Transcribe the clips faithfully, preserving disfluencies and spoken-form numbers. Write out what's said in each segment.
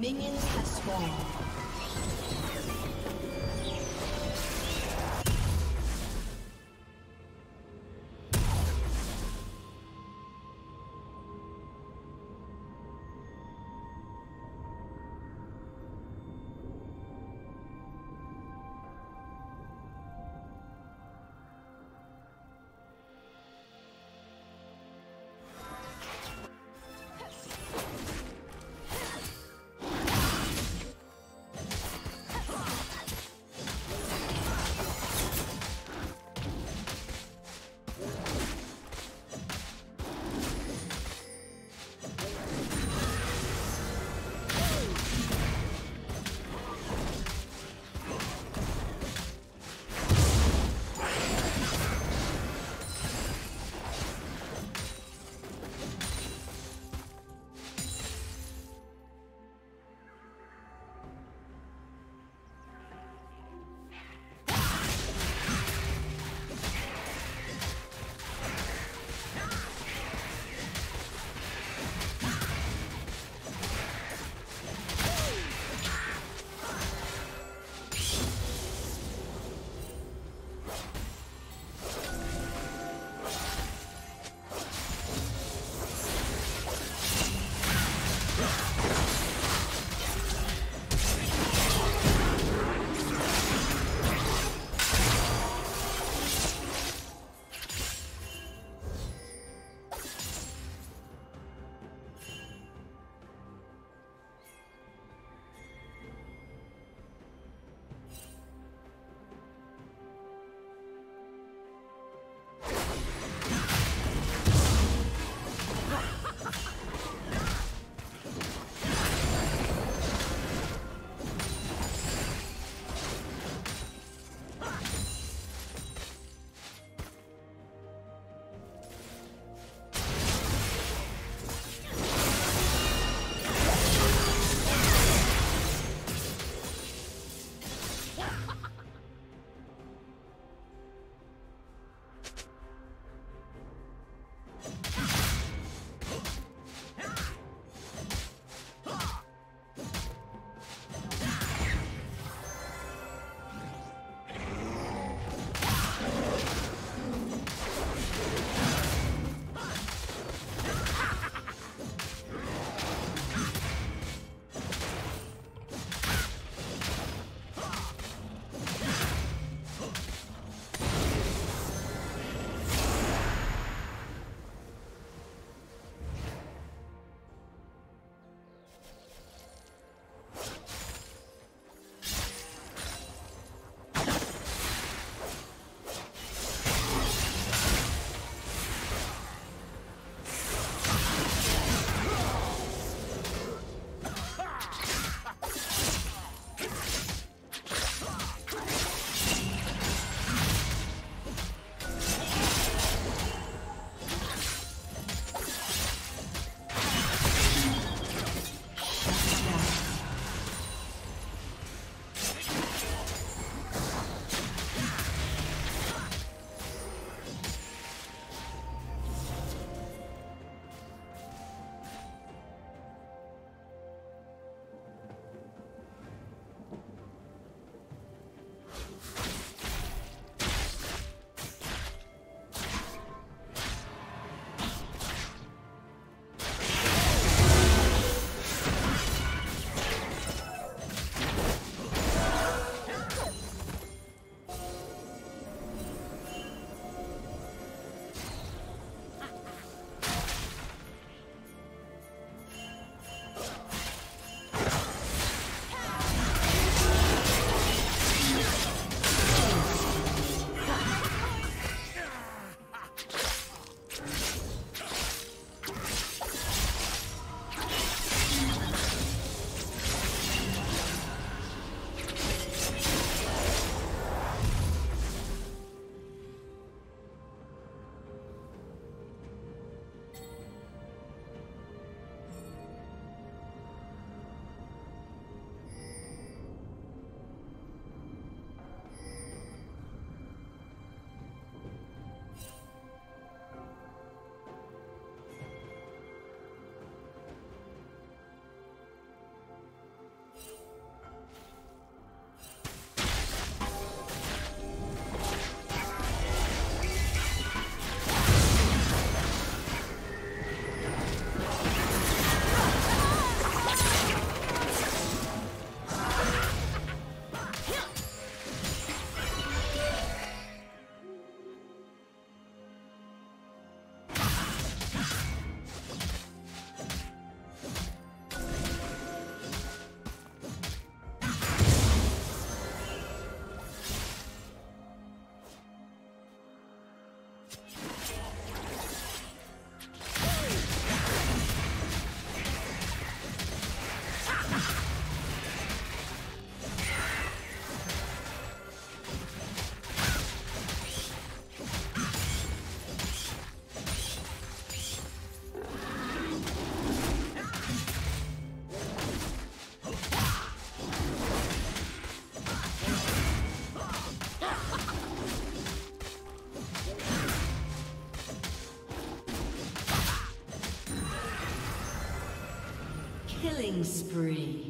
Minions have spawned. Killing spree.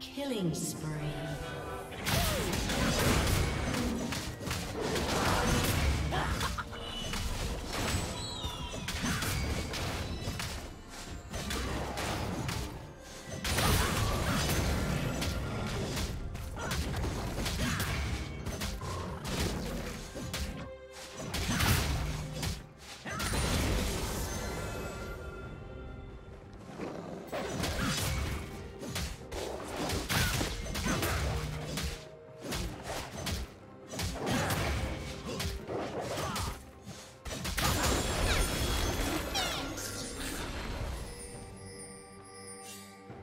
Killing spree.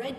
Red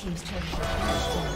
Team's turn to finish.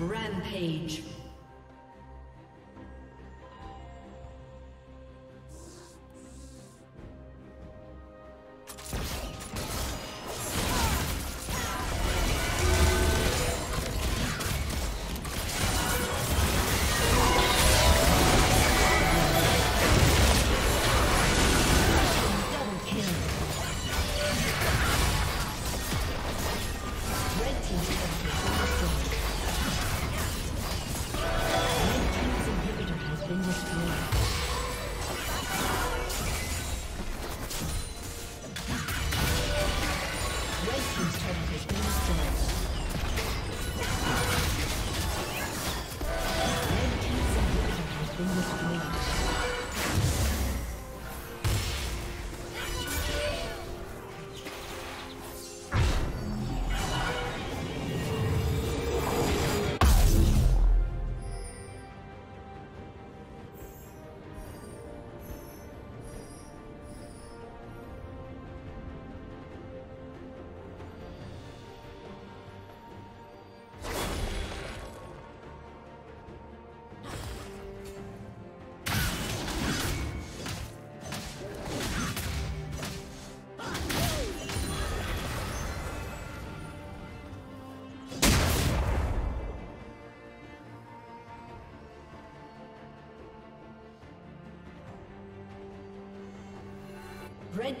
Rampage. Red